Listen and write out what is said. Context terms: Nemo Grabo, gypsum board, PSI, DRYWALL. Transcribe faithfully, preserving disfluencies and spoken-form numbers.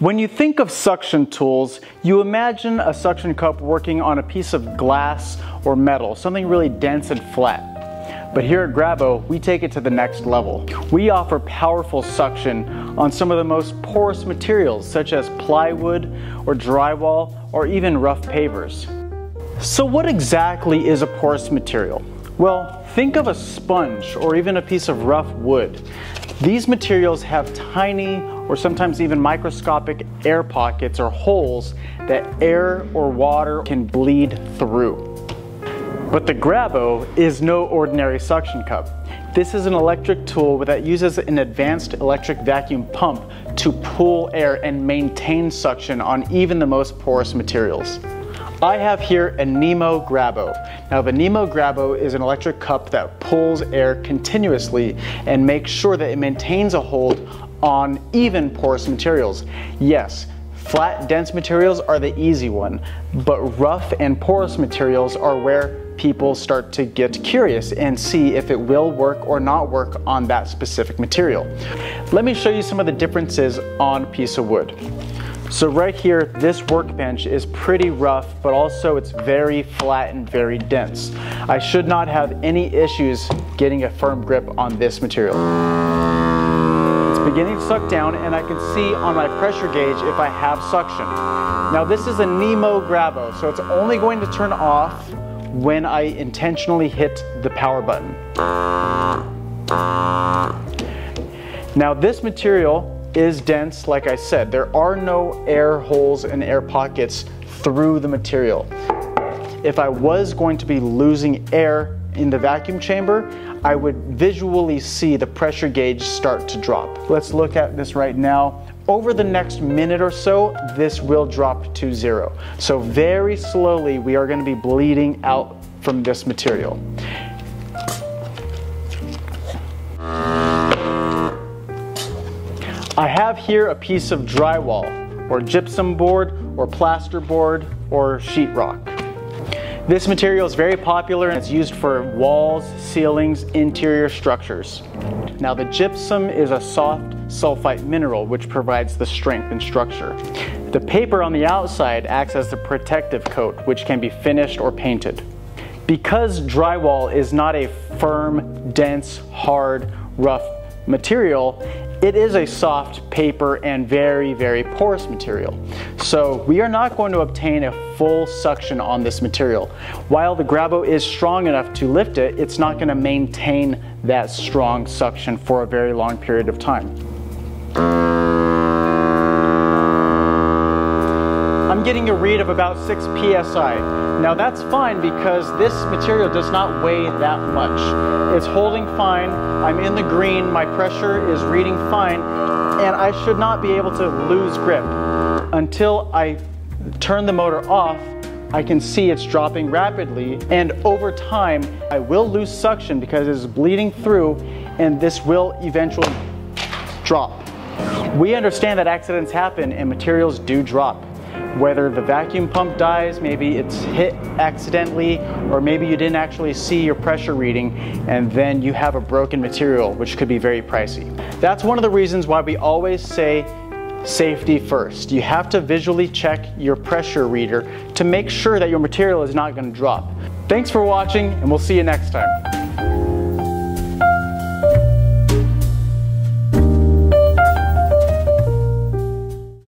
When you think of suction tools, you imagine a suction cup working on a piece of glass or metal, something really dense and flat. But here at Grabo, we take it to the next level. We offer powerful suction on some of the most porous materials, such as plywood or drywall or even rough pavers. So what exactly is a porous material? Well, think of a sponge or even a piece of rough wood. These materials have tiny or sometimes even microscopic air pockets or holes that air or water can bleed through. But the Grabo is no ordinary suction cup. This is an electric tool that uses an advanced electric vacuum pump to pull air and maintain suction on even the most porous materials. I have here a Nemo Grabo. Now the Nemo Grabo is an electric cup that pulls air continuously and makes sure that it maintains a hold on even porous materials. Yes, flat, dense materials are the easy one, but rough and porous materials are where people start to get curious and see if it will work or not work on that specific material. Let me show you some of the differences on a piece of wood. So right here, this workbench is pretty rough, but also it's very flat and very dense. I should not have any issues getting a firm grip on this material. It's beginning to suck down, and I can see on my pressure gauge if I have suction. Now this is a Nemo Grabo, so it's only going to turn off when I intentionally hit the power button. Now this material is dense, like I said. There are no air holes and air pockets through the material. If I was going to be losing air in the vacuum chamber, I would visually see the pressure gauge start to drop. Let's look at this right now. Over the next minute or so, this will drop to zero. So very slowly, we are going to be bleeding out from this material. I have here a piece of drywall, or gypsum board, or plasterboard, or sheetrock. This material is very popular and it's used for walls, ceilings, interior structures. Now the gypsum is a soft sulfite mineral which provides the strength and structure. The paper on the outside acts as the protective coat which can be finished or painted. Because drywall is not a firm, dense, hard, rough material, it is a soft paper and very, very porous material. So we are not going to obtain a full suction on this material. While the Grabo is strong enough to lift it, it's not going to maintain that strong suction for a very long period of time. I'm getting a read of about six P S I. Now that's fine because this material does not weigh that much. It's holding fine, I'm in the green, my pressure is reading fine, and I should not be able to lose grip. Until I turn the motor off, I can see it's dropping rapidly, and over time, I will lose suction because it is bleeding through, and this will eventually drop. We understand that accidents happen and materials do drop. Whether the vacuum pump dies, maybe it's hit accidentally, or maybe you didn't actually see your pressure reading, and then you have a broken material, which could be very pricey. That's one of the reasons why we always say safety first. You have to visually check your pressure reader to make sure that your material is not going to drop. Thanks for watching, and we'll see you next time.